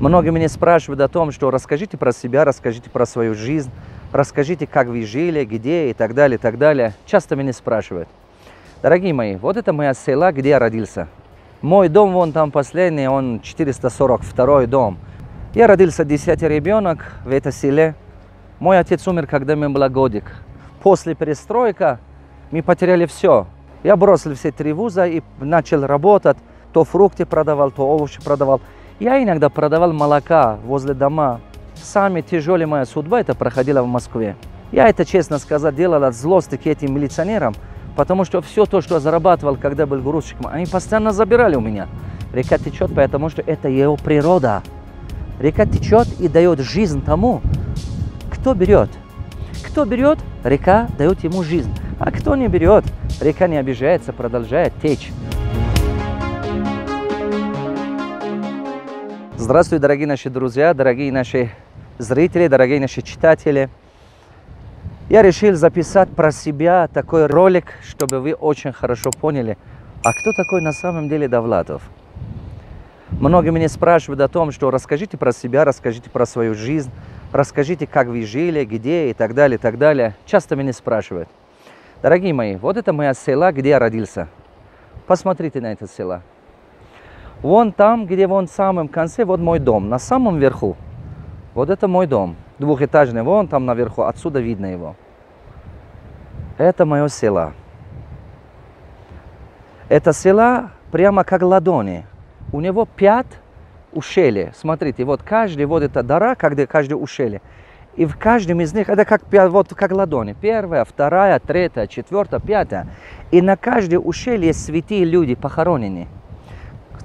Много меня спрашивают о том, что расскажите про себя, расскажите про свою жизнь, расскажите, как вы жили, где и так далее, и так далее. Часто меня спрашивают. Дорогие мои, вот это мое село, где я родился. Мой дом, вон там последний, он 442-й дом. Я родился 10-й ребенок в этом селе. Мой отец умер, когда мне было годик. После перестройки мы потеряли все. Я бросил все три вуза и начал работать. То фрукты продавал, то овощи продавал. Я иногда продавал молока возле дома. Самая тяжелая моя судьба это проходила в Москве. Я это, честно сказать, делал от злости к этим милиционерам, потому что все то, что я зарабатывал, когда был грузчиком, они постоянно забирали у меня. Река течет, потому что это его природа. Река течет и дает жизнь тому, кто берет. Кто берет, река дает ему жизнь. А кто не берет, река не обижается, продолжает течь. Здравствуйте, дорогие наши друзья, дорогие наши зрители, дорогие наши читатели. Я решил записать про себя такой ролик, чтобы вы очень хорошо поняли, а кто такой на самом деле Давлатов. Многие меня спрашивают о том, что расскажите про себя, расскажите про свою жизнь, расскажите, как вы жили, где и так далее, и так далее. Часто меня спрашивают. Дорогие мои, вот это мое село, где я родился. Посмотрите на это село. Вон там, где вон в самом конце, вот мой дом, на самом верху. Вот это мой дом, двухэтажный, вон там наверху, отсюда видно его. Это мое село. Это село прямо как ладони. У него 5 ущелий. Смотрите, вот каждый, вот эта дыра, когда каждый ущелье. И в каждом из них, это как, вот как ладони. 1, 2, 3, 4, 5. И на каждой ущелье есть святые люди похоронены.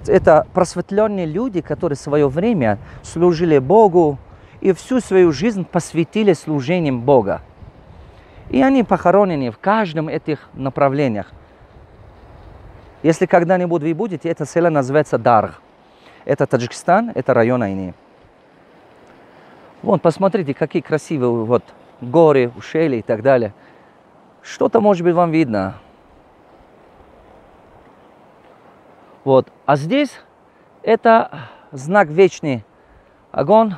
Это просветленные люди, которые в свое время служили Богу и всю свою жизнь посвятили служением Бога. И они похоронены в каждом этих направлениях. Если когда-нибудь вы будете, это село называется Дарг. Это Таджикистан, это район Айни. Вон, посмотрите, какие красивые вот горы, ущелья и так далее. Что-то, может быть, вам видно. Вот. А здесь это знак вечный огонь.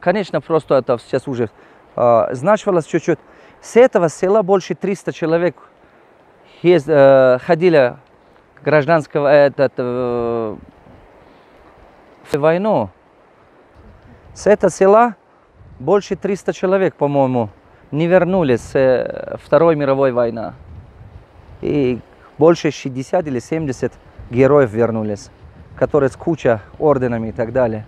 Конечно, просто это сейчас уже значилось чуть-чуть. С этого села больше 300 человек ходили гражданского войну. С этого села больше 300 человек, по-моему, не вернулись с Второй мировой войны. И больше 60 или 70 героев вернулись, которые с куча орденами и так далее.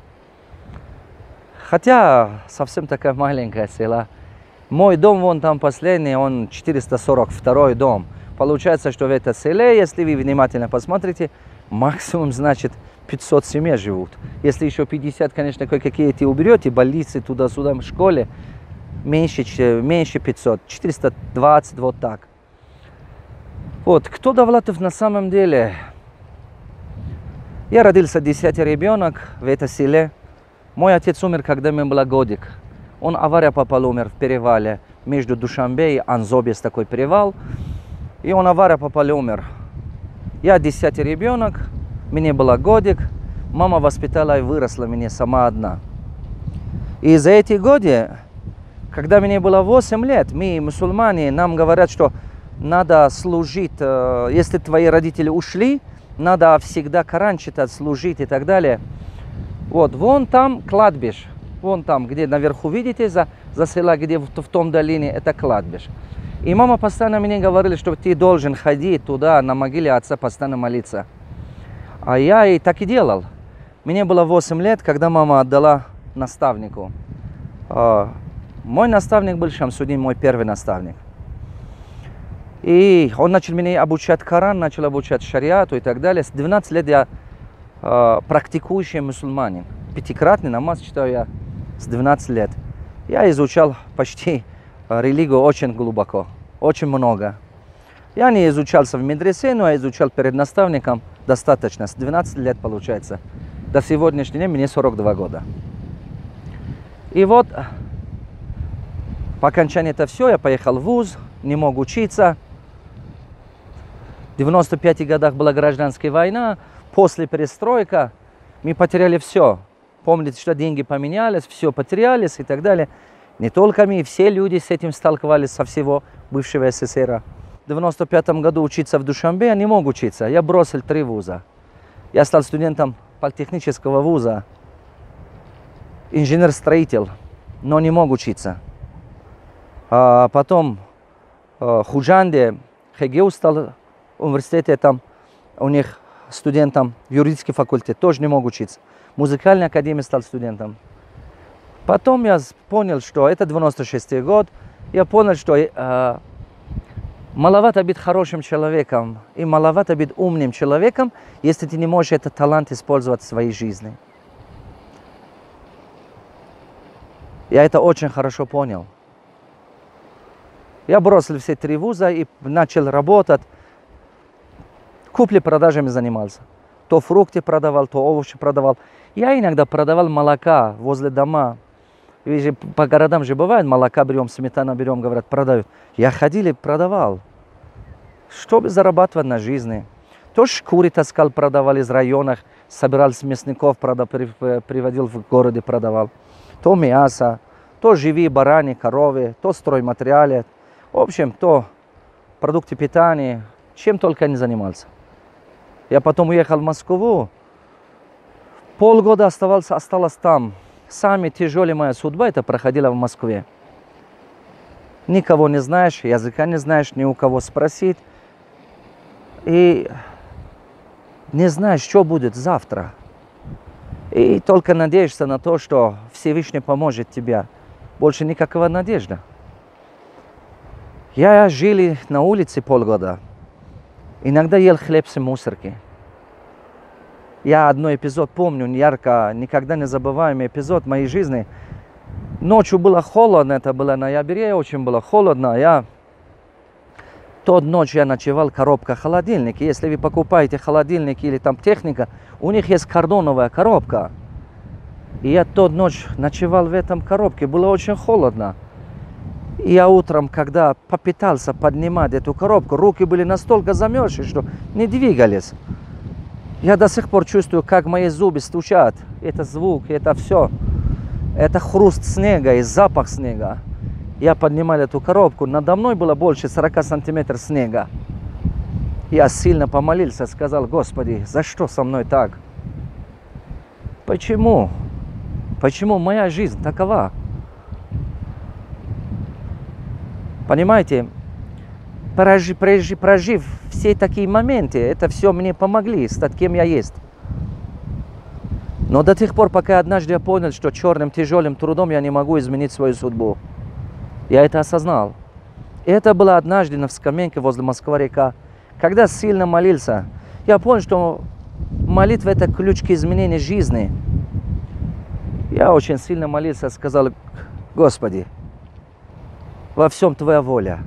Хотя совсем такая маленькая села. Мой дом вон там последний, он 442-й дом. Получается, что в этом селе, если вы внимательно посмотрите, максимум, значит, 500 семей живут. Если еще 50, конечно, кое-какие эти уберете, больницы туда-сюда, в школе, меньше 500, 420, вот так. Вот, кто Давлатов на самом деле? Я родился 10-й ребенок в этом селе. Мой отец умер, когда мне было годик. Он авария попал, умер в перевале между Душанбе и Анзоб, есть такой перевал. И он авария попал, умер. Я 10-й ребенок, мне было годик. Мама воспитала и выросла меня сама одна. И за эти годы, когда мне было 8 лет, мы, мусульмане, нам говорят, что надо служить, если твои родители ушли, надо всегда Коран читать, служить и так далее. Вот, вон там кладбище. Вон там, где наверху, видите, за села, где в том долине, это кладбище. И мама постоянно мне говорила, что ты должен ходить туда, на могиле отца, постоянно молиться. А я и так и делал. Мне было 8 лет, когда мама отдала наставнику. Мой наставник был Шамсудин, мой первый наставник. И он начал меня обучать Коран, начал обучать шариату и так далее. С 12 лет я практикующий мусульманин. Пятикратный намаз читаю я с 12 лет. Я изучал почти религию очень глубоко, очень много. Я не изучался в медресе, но я изучал перед наставником достаточно. С 12 лет получается. До сегодняшнего дня мне 42 года. И вот, по окончании это все, я поехал в вуз, не мог учиться. В 95 годах была гражданская война, после перестройки мы потеряли все. Помните, что деньги поменялись, все потерялись и так далее. Не только мы, все люди с этим сталкивались со всего бывшего СССР. В 1995 году учиться в Душанбе я не мог учиться. Я бросил 3 вуза. Я стал студентом политехнического вуза, инженер-строитель, но не мог учиться. А потом в Худжанде, Хегеу стал университете, там у них студентом юридический факультет, тоже не мог учиться. Музыкальной академии стал студентом. Потом я понял, что это 96 год, я понял, что маловато быть хорошим человеком и маловато быть умным человеком, если ты не можешь этот талант использовать в своей жизни. Я это очень хорошо понял. Я бросил все 3 вуза и начал работать. Куплей-продажами занимался. То фрукты продавал, то овощи продавал. Я иногда продавал молока возле дома. Видите, по городам же бывает, молока берем, сметана берем, говорят, продают. Я ходил и продавал, чтобы зарабатывать на жизни. То шкуры таскал, продавал из районов, собирал с мясников, приводил в городе, продавал. То мясо, то живые бараны, коровы, то стройматериалы. В общем, то продукты питания, чем только не занимался. Я потом уехал в Москву, полгода осталось там. Самая тяжелая моя судьба, это проходила в Москве. Никого не знаешь, языка не знаешь, ни у кого спросить. И не знаешь, что будет завтра. И только надеешься на то, что Всевышний поможет тебе. Больше никакого надежды. Я жил на улице полгода. Иногда ел хлеб с мусорки. Я один эпизод помню, ярко, никогда не забываемый эпизод моей жизни. Ночью было холодно, это было в ноябре, очень было холодно. Тот ночь я ночевал в коробке холодильника. Если вы покупаете холодильник или там техника, у них есть картоновая коробка. И я тот ночь ночевал в этом коробке, было очень холодно. Я утром, когда попытался поднимать эту коробку, руки были настолько замерзшие, что не двигались. Я до сих пор чувствую, как мои зубы стучат. Это звук, это все. Это хруст снега и запах снега. Я поднимал эту коробку. Надо мной было больше 40 сантиметров снега. Я сильно помолился, сказал: Господи, за что со мной так? Почему? Почему моя жизнь такова? Понимаете, прожив все такие моменты, это все мне помогли стать кем я есть. Но до тех пор, пока однажды я понял, что черным тяжелым трудом я не могу изменить свою судьбу. Я это осознал. И это было однажды на скамейке возле Москва река, когда сильно молился. Я понял, что молитва – это ключ к изменению жизни. Я очень сильно молился, сказал: Господи, во всем Твоя воля.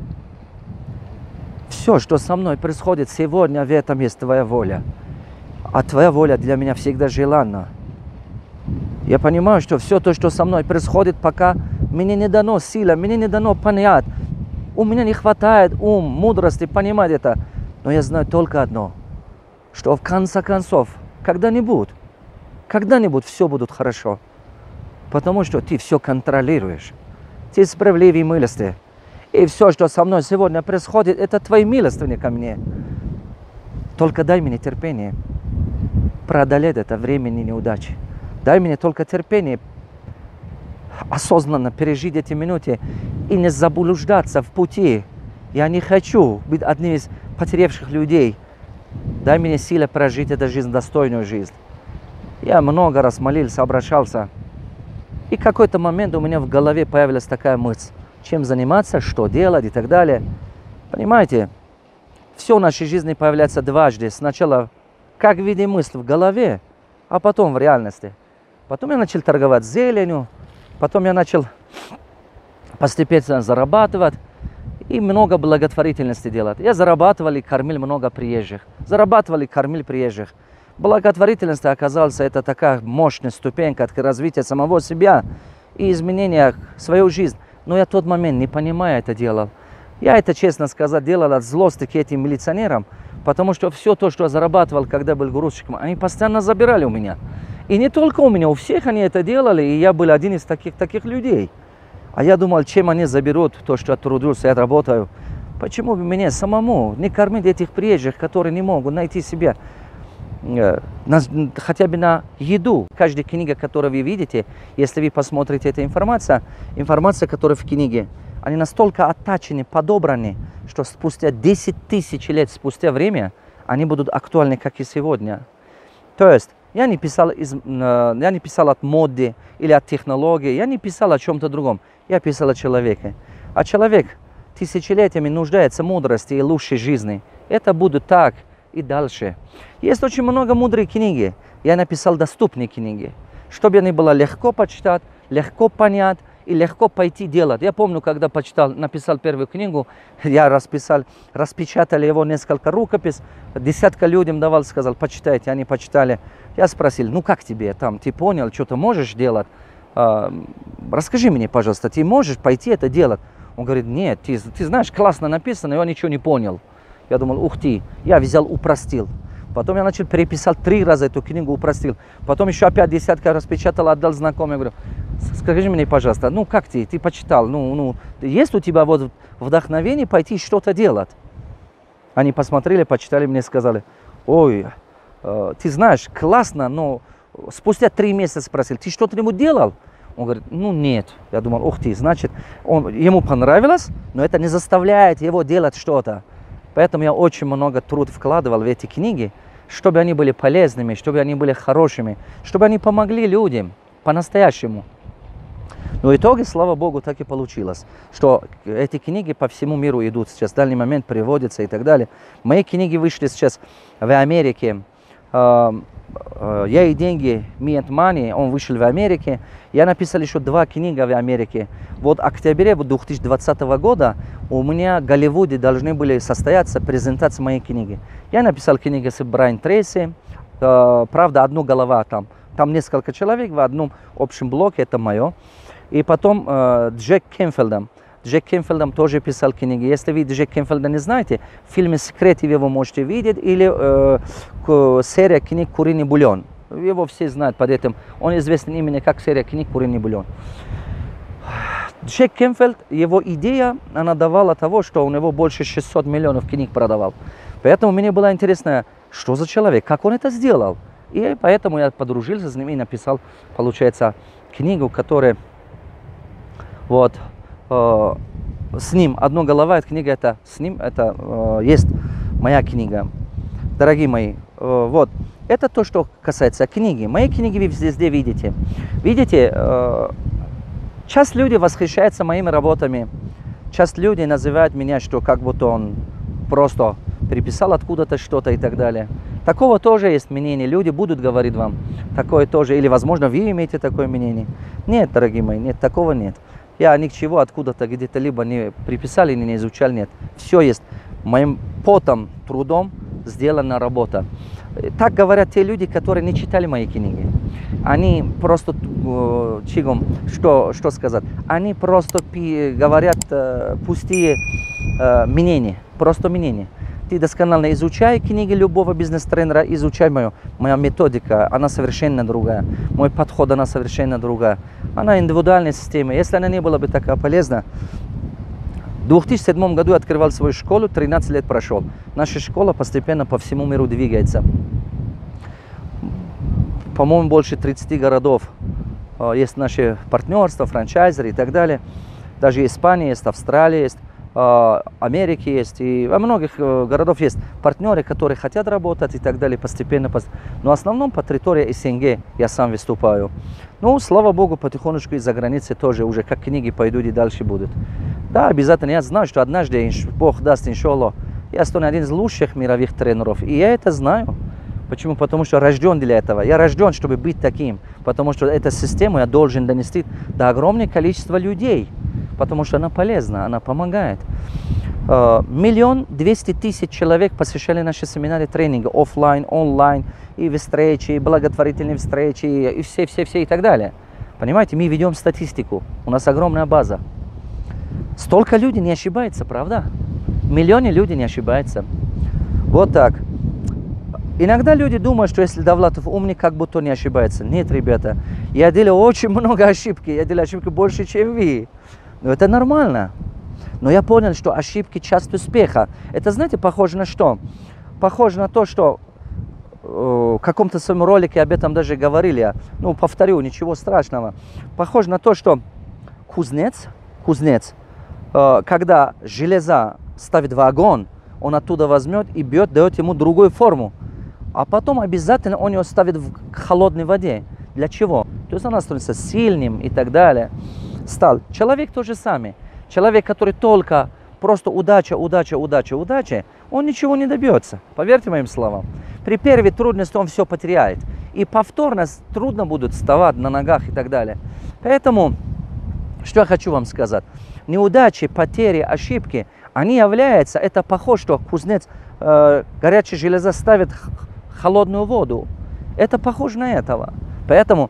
Все, что со мной происходит сегодня, в этом есть Твоя воля. А Твоя воля для меня всегда желанна. Я понимаю, что все то, что со мной происходит, пока мне не дано сила, мне не дано понять. У меня не хватает ума, мудрости понимать это. Но я знаю только одно, что в конце концов, когда-нибудь все будет хорошо. Потому что Ты все контролируешь. Ты справедлив и милостив. И все, что со мной сегодня происходит, это Твои милостыни ко мне. Только дай мне терпение преодолеть это временные неудачи. Дай мне только терпение осознанно пережить эти минуты и не заблуждаться в пути. Я не хочу быть одним из потерявших людей. Дай мне силы прожить эту жизнь, достойную жизнь. Я много раз молился, обращался. И в какой-то момент у меня в голове появилась такая мысль: чем заниматься, что делать и так далее. Понимаете, все в нашей жизни появляется дважды. Сначала как в виде мысли в голове, а потом в реальности. Потом я начал торговать зеленью, потом я начал постепенно зарабатывать и много благотворительности делать. Я зарабатывал и кормил много приезжих. Благотворительность оказалась это такая мощная ступенька к развитию самого себя и изменения своей жизни. Но я в тот момент, не понимая, это делал. Я это, честно сказать, делал от злости к этим милиционерам, потому что все то, что я зарабатывал, когда был грузчиком, они постоянно забирали у меня. И не только у меня, у всех они это делали, и я был один из таких людей. А я думал, чем они заберут то, что я трудился, я работаю. Почему бы мне самому не кормить этих приезжих, которые не могут найти себя хотя бы на еду? Каждая книга, которую вы видите, если вы посмотрите эту информацию, информация, которая в книге, они настолько оттачены, подобраны, что спустя 10 тысяч лет, спустя время, они будут актуальны, как и сегодня. То есть, я не писал от моды или от технологии, я не писал о чем-то другом, я писал о человеке. А человек тысячелетиями нуждается в мудрости и лучшей жизни. Это будет так и дальше. Есть очень много мудрых книг, я написал доступные книги, чтобы они было легко почитать, легко понять и легко пойти делать. Я помню, когда написал первую книгу, я распечатали его несколько рукопись, десятка людям давал, сказал, почитайте, они почитали. Я спросил, ну как тебе там, ты понял, что-то можешь делать? Расскажи мне, пожалуйста, ты можешь пойти это делать? Он говорит, нет, ты знаешь, классно написано, я ничего не понял. Я думал, ух ты, я взял, упростил. Потом я начал переписать 3 раза эту книгу, упростил. Потом еще опять десятка распечатал, отдал знакомым. Я говорю, скажи мне, пожалуйста, ну как ты почитал, ну есть у тебя вот вдохновение пойти что-то делать? Они посмотрели, почитали, мне сказали, ой, ты знаешь, классно, но спустя 3 месяца спросил, ты что-нибудь делал? Он говорит, ну нет. Я думал, ух ты, значит, ему понравилось, но это не заставляет его делать что-то. Поэтому я очень много труда вкладывал в эти книги, чтобы они были полезными, чтобы они были хорошими, чтобы они помогли людям по-настоящему. Но в итоге, слава Богу, так и получилось, что эти книги по всему миру идут сейчас, в данный момент приводятся и так далее. Мои книги вышли сейчас в Америке. «Я и деньги», «Me and Money», он вышел в Америке. Я написал еще 2 книги в Америке. Вот в октябре 2020 года у меня в Голливуде должны были состояться презентации моей книги. Я написал книгу с Брайан Трейси, правда, одна голова там. Там несколько человек в одном общем блоке, это мое. И потом Джек Кэнфилдом тоже писал книги. Если вы Джека Кэнфилда не знаете, в фильме «Секрет» вы его можете видеть, или серия книг «Куриный бульон». Его все знают под этим. Он известен именно как серия книг «Куриный бульон». Джек Кэнфилд, его идея, она давала того, что у него больше 600 миллионов книг продавал. Поэтому мне было интересно, что за человек, как он это сделал. И поэтому я подружился с ним и написал, получается, книгу, которая вот... с ним одна голова, эта книга, это с ним, это есть моя книга. Дорогие мои, вот это то, что касается книги. Мои книги вы везде видите. Видите, часть людей восхищается моими работами, часть людей называют меня, что как будто он просто переписал откуда-то что-то и так далее. Такого тоже есть мнение, люди будут говорить вам такое тоже, или возможно вы имеете такое мнение. Нет, дорогие мои, нет, такого нет. Я ни к чему откуда-то где-то либо не приписал или не изучал, нет. Все есть. Моим потом, трудом сделана работа. Так говорят те люди, которые не читали мои книги. Они просто, что сказать, они просто говорят пустые мнения, просто мнения. Ты досконально изучай книги любого бизнес-тренера, изучай мою. Моя методика, она совершенно другая. Мой подход, она совершенно другая. Она индивидуальная система. Если она не была бы такая полезна, в 2007 году я открывал свою школу, 13 лет прошел. Наша школа постепенно по всему миру двигается. По-моему, больше 30 городов. Есть наши партнерства, франчайзеры и так далее. Даже Испания есть, Австралия есть. Америки есть, и во многих городов есть партнеры, которые хотят работать и так далее, постепенно. Но в основном по территории СНГ я сам выступаю. Ну, слава Богу, потихонечку из-за границы тоже уже как книги пойдут и дальше будут. Да, обязательно, я знаю, что однажды, Бог даст, иншаллах, я стану один из лучших мировых тренеров, и я это знаю. Почему? Потому что рожден для этого. Я рожден, чтобы быть таким, потому что эту систему я должен донести до огромного количества людей. Потому что она полезна, она помогает. 1 200 000 человек посещали наши семинары, тренинги офлайн, онлайн, и встречи, и благотворительные встречи, и все и так далее. Понимаете, мы ведем статистику, у нас огромная база. Столько людей не ошибается, правда? Миллионы людей не ошибаются. Вот так. Иногда люди думают, что если Давлатов умник, как будто он не ошибается. Нет, ребята, я делал очень много ошибок, я делал ошибки больше, чем вы. Но это нормально. Но я понял, что ошибки – часть успеха. Это, знаете, похоже на что? Похоже на то, что в каком-то своем ролике об этом даже говорили. Ну, повторю, ничего страшного. Похоже на то, что кузнец, когда железо ставит в огонь, он оттуда возьмет и бьет, дает ему другую форму. А потом обязательно он ее ставит в холодной воде. Для чего? То есть она становится сильным и так далее. Стал. Человек то же самое. Человек, который только просто удача, он ничего не добьется. Поверьте моим словам. При первой трудности он все потеряет. И повторно трудно будет вставать на ногах и так далее. Поэтому, что я хочу вам сказать. Неудачи, потери, ошибки, они являются, это похоже, что кузнец горячее железо ставит в холодную воду. Это похоже на этого. Поэтому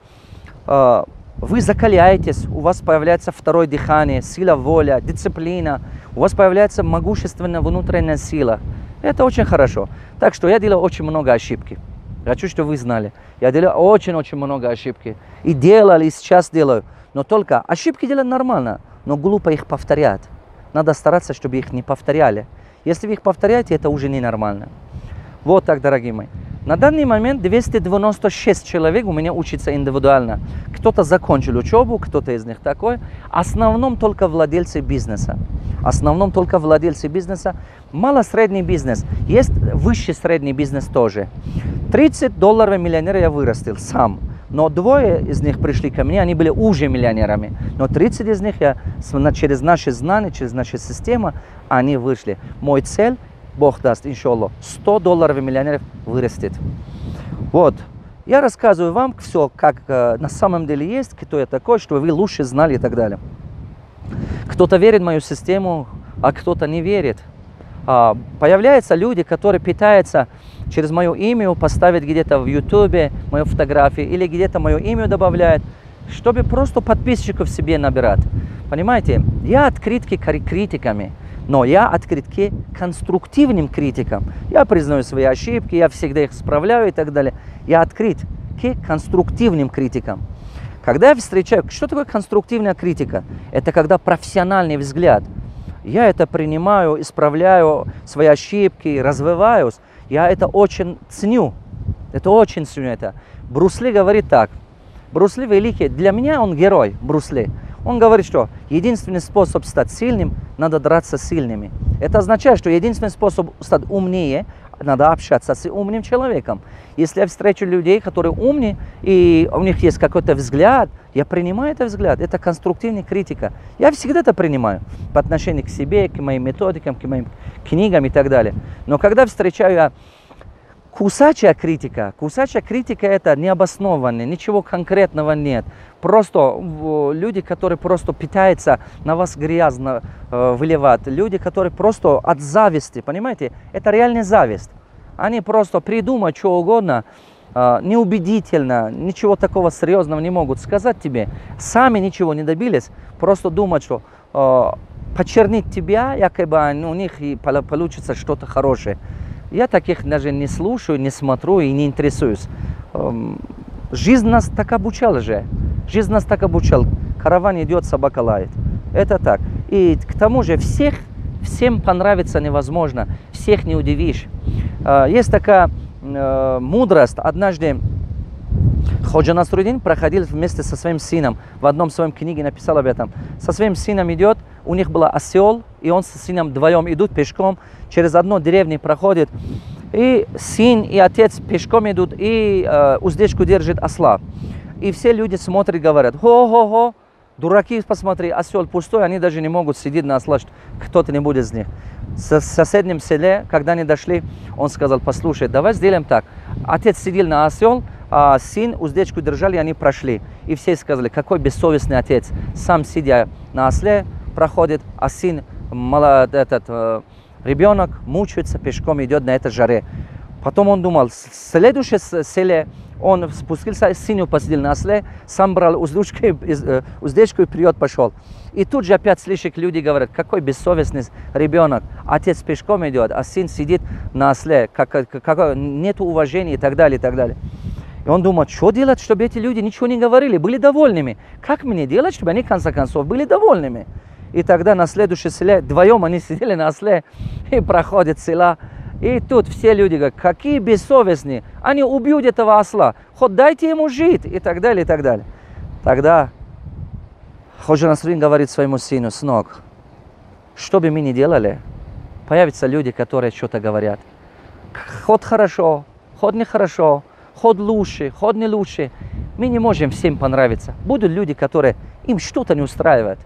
вы закаляетесь, у вас появляется второе дыхание, сила воли, дисциплина, у вас появляется могущественная внутренняя сила. Это очень хорошо. Так что я делал очень много ошибок. Хочу, чтобы вы знали. Я делал очень-очень много ошибок. И делал, и сейчас делаю. Но только ошибки делать нормально, но глупо их повторять. Надо стараться, чтобы их не повторяли. Если вы их повторяете, это уже ненормально. Вот так, дорогие мои. На данный момент 296 человек у меня учатся индивидуально. Кто-то закончил учебу, кто-то из них такой. В основном только владельцы бизнеса. Мало-средний бизнес. Есть высший средний бизнес тоже. 30 долларов миллионера я вырастил сам. Но двое из них пришли ко мне, они были уже миллионерами. Но 30 из них я, через наши знания, через нашу систему, они вышли. Мой цель, Бог даст, иншаллах, 100 долларов миллионеров вырастет. Вот. Я рассказываю вам все, как на самом деле есть, кто я такой, чтобы вы лучше знали и так далее. Кто-то верит в мою систему, а кто-то не верит. Появляются люди, которые пытаются через мое имя поставить где-то в Ютубе мою фотографию или где-то мое имя добавляют, чтобы просто подписчиков себе набирать. Понимаете, я открыт к критикам, но я открыт к конструктивным критикам. Я признаю свои ошибки, я всегда их исправляю и так далее. Я открыт к конструктивным критикам. Когда я встречаю, что такое конструктивная критика? Это когда профессиональный взгляд. Я это принимаю, исправляю свои ошибки, развиваюсь. Я это очень ценю. Брусли говорит так. Брусли великий. Для меня он герой, Брусли. Он говорит, что единственный способ стать сильным, надо драться с сильными. Это означает, что единственный способ стать умнее, надо общаться с умным человеком. Если я встречу людей, которые умные, и у них есть какой-то взгляд, я принимаю этот взгляд. Это конструктивная критика. Я всегда это принимаю по отношению к себе, к моим методикам, к моим книгам и так далее. Но когда встречаю я кусачая критика, это необоснованная, ничего конкретного нет. Просто люди, которые просто питаются, на вас грязно выливают. Люди, которые просто от зависти, понимаете, это реальная зависть. Они просто придумают что угодно, неубедительно, ничего такого серьезного не могут сказать тебе. Сами ничего не добились, просто думают, что почернить тебя, якобы у них и получится что-то хорошее. Я таких даже не слушаю, не смотрю и не интересуюсь. Жизнь нас так обучала же. Караван идет, собака лает. Это так. И к тому же всем понравится невозможно. Всех не удивишь. Есть такая мудрость. Однажды Ходжа Насреддин проходил вместе со своим сыном. В одном своем книге написал об этом. Со своим сыном идет, у них был осел, и он со сыном вдвоем идут пешком, через одну деревню проходит. И сын, и отец пешком идут, и уздечку держит осла. И все люди смотрят и говорят: «Хо-хо-хо, дураки, посмотри, осел пустой, они даже не могут сидеть на осла, кто-нибудь из них». В соседнем селе, когда они дошли, он сказал: «Послушай, давай сделаем так. Отец сидел на осел, а сын уздечку держали, и они прошли». И все сказали: «Какой бессовестный отец, сам сидя на осле, проходит, а сын, ребенок мучается, пешком идет на этой жаре». Потом он думал: в следующем селе Он спустился из синего подземелья, сам брал уздечку и вперед пошел. И тут же опять слышит, люди говорят, какой бессовестный ребенок. Отец пешком идет, а сын сидит на осле, нет уважения и так далее, и так далее. И он думает, что делать, чтобы эти люди ничего не говорили, были довольными. Как мне делать, чтобы они, в конце концов, были довольными? И тогда на следующей селе, вдвоем они сидели на осле, и проходит села. И тут все люди говорят, какие бессовестные, они убьют этого осла, хоть дайте ему жить, и так далее, и так далее. Тогда Ходжа Насреддин говорит своему сыну, сынок, что бы мы ни делали, появятся люди, которые что-то говорят. Хоть хорошо, хоть нехорошо, хоть лучше, хоть не лучше. Мы не можем всем понравиться. Будут люди, которые им что-то не устраивает.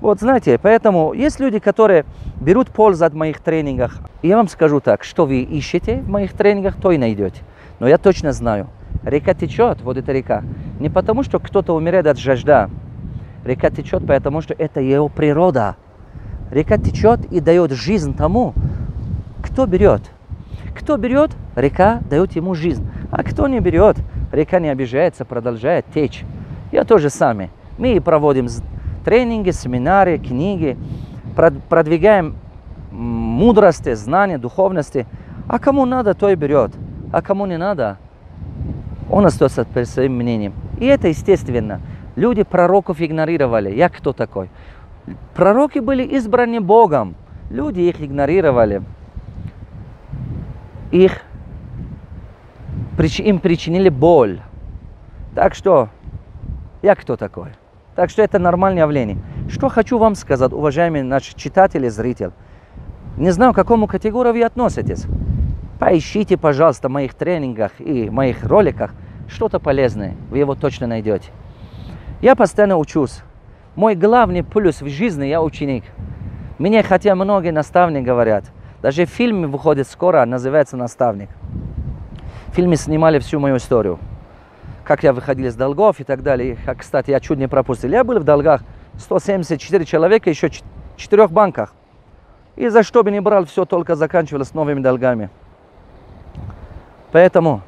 Вот знаете, поэтому есть люди, которые берут пользу от моих тренингов. И я вам скажу так, что вы ищете в моих тренингах, то и найдете. Но я точно знаю, река течет, вот эта река, не потому, что кто-то умирает от жажды. Река течет, потому что это его природа. Река течет и дает жизнь тому, кто берет. Кто берет, река дает ему жизнь. А кто не берет, река не обижается, продолжает течь. Я тоже сами. Мы проводим тренинги, семинары, книги, продвигаем мудрости, знания, духовности. А кому надо, то и берет. А кому не надо, он остается перед своим мнением. И это естественно. Люди пророков игнорировали. Я кто такой? Пророки были избраны Богом. Люди их игнорировали. Им причинили боль. Так что, я кто такой? Так что это нормальное явление. Что хочу вам сказать, уважаемые наши читатели, зрители. Не знаю, к какому категории вы относитесь. Поищите, пожалуйста, в моих тренингах и моих роликах что-то полезное. Вы его точно найдете. Я постоянно учусь. Мой главный плюс в жизни – я ученик. Мне, хотя многие наставники говорят, даже фильм выходит скоро, называется «Наставник». В фильме снимали всю мою историю. Как я выходил из долгов и так далее. Кстати, я чуть не пропустил. Я был в долгах 174 человека, еще в 4 банках. И за что бы ни брал, все только заканчивалось новыми долгами. Поэтому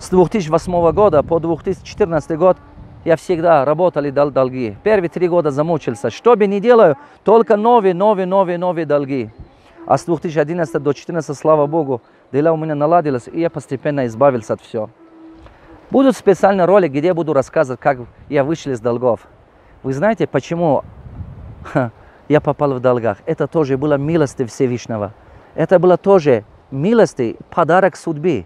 с 2008 года по 2014 год я всегда работал и дал долги. Первые 3 года замучился. Что бы ни делаю, только новые долги. А с 2011 до 2014, слава Богу, дела у меня наладились, и я постепенно избавился от всего. Будут специальные ролики, где я буду рассказывать, как я вышел из долгов. Вы знаете, почему я попал в долгах? Это тоже было милости Всевышнего. Это было тоже милости, подарок судьбы.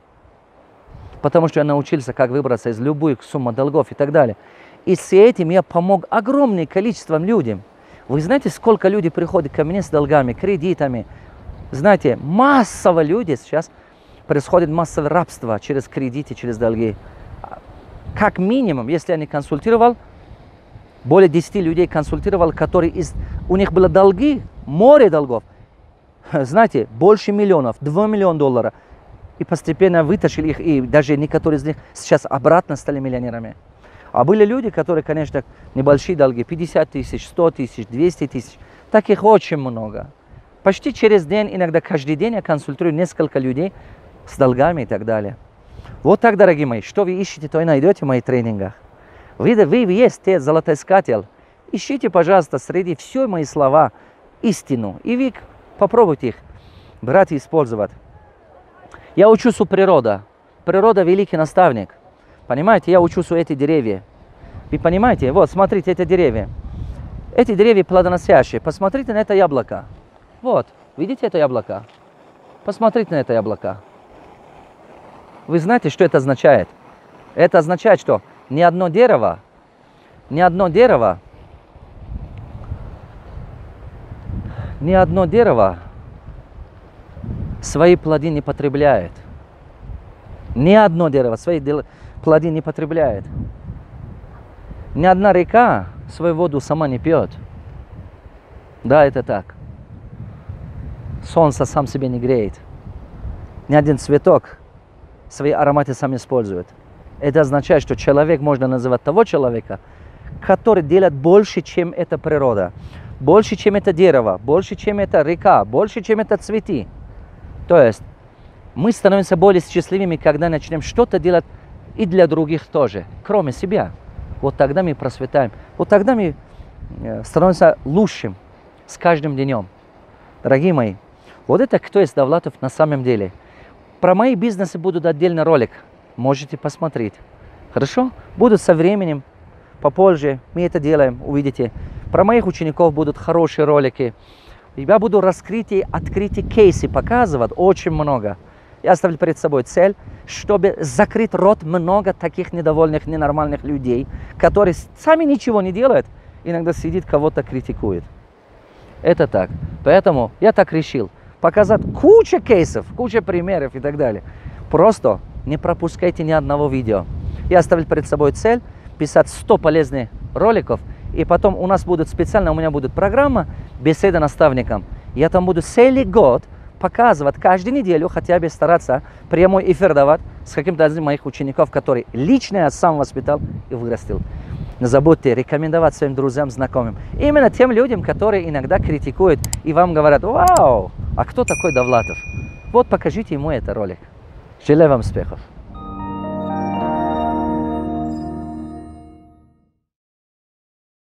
Потому что я научился, как выбраться из любой суммы долгов и так далее. И с этим я помог огромное количество людям. Вы знаете, сколько людей приходит ко мне с долгами, кредитами? Знаете, массово людей сейчас происходит массовое рабство через кредиты, через долги. Как минимум, если я не консультировал, более 10 людей консультировал, которые у них было долги, море долгов, знаете, больше миллионов, 2 миллиона долларов. И постепенно вытащили их, и даже некоторые из них сейчас обратно стали миллионерами. А были люди, которые, конечно, небольшие долги, 50 тысяч, 100 тысяч, 200 тысяч. Таких очень много. Почти через день, иногда каждый день я консультирую несколько людей с долгами и так далее. Вот так, дорогие мои, что вы ищете, то и найдете в моих тренингах. Вы есть те золотоискатель. Ищите, пожалуйста, среди все мои слова истину. И вы попробуйте их брать и использовать. Я учусь у природы. Природа – великий наставник. Понимаете, я учусь у этих деревьев. Вы понимаете? Вот, смотрите, эти деревья. Эти деревья плодоносящие. Посмотрите на это яблоко. Вот, видите это яблоко? Посмотрите на это яблоко. Вы знаете, что это означает? Это означает, что ни одно дерево свои плоды не потребляет. Ни одно дерево свои плоды не потребляет. Ни одна река свою воду сама не пьет. Да, это так. Солнце сам себе не греет. Ни один цветок свои ароматы сам использует. Это означает, что человек можно называть того человека, который делает больше, чем эта природа. Больше, чем это дерево, больше, чем это река, больше, чем это цветы. То есть Мы становимся более счастливыми, когда начнем что-то делать и для других тоже, кроме себя. Вот тогда мы просветаем. Вот тогда мы становимся лучшим с каждым днем. Дорогие мои, вот это кто есть Давлатов на самом деле. Про мои бизнесы будут отдельно ролик. Можете посмотреть. Хорошо? Будут со временем, попозже. Мы это делаем, увидите. Про моих учеников будут хорошие ролики. Я буду раскрытие, открытие кейсы показывать очень много. Я оставлю перед собой цель, чтобы закрыть рот много таких недовольных, ненормальных людей, которые сами ничего не делают, иногда сидит, кого-то критикует. Это так. Поэтому я так решил. Показать куча кейсов, куча примеров и так далее. Просто не пропускайте ни одного видео. Я оставлю перед собой цель писать 100 полезных роликов, и потом у нас будет специально, у меня будет программа «Беседа наставником». Я там буду целый год показывать каждую неделю, хотя бы стараться прямой эфир давать с каким-то одним из моих учеников, который лично я сам воспитал и вырастил. Не забудьте рекомендовать своим друзьям, знакомым. Именно тем людям, которые иногда критикуют и вам говорят: «Вау, а кто такой Давлатов?» Вот покажите ему этот ролик. Желаю вам успехов!